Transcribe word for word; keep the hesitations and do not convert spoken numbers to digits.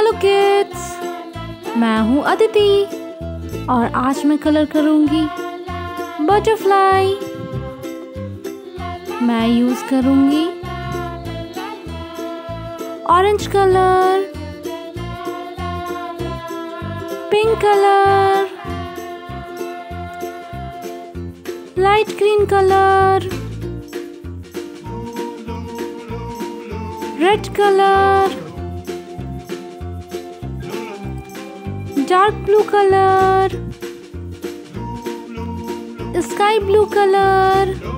Hello kids, मैं हूँ अदिति और आज मैं कलर करूँगी बटरफ्लाई। मैं यूज़ करूँगी orange colour, pink colour, light green colour, red colour, dark blue colour, sky blue colour.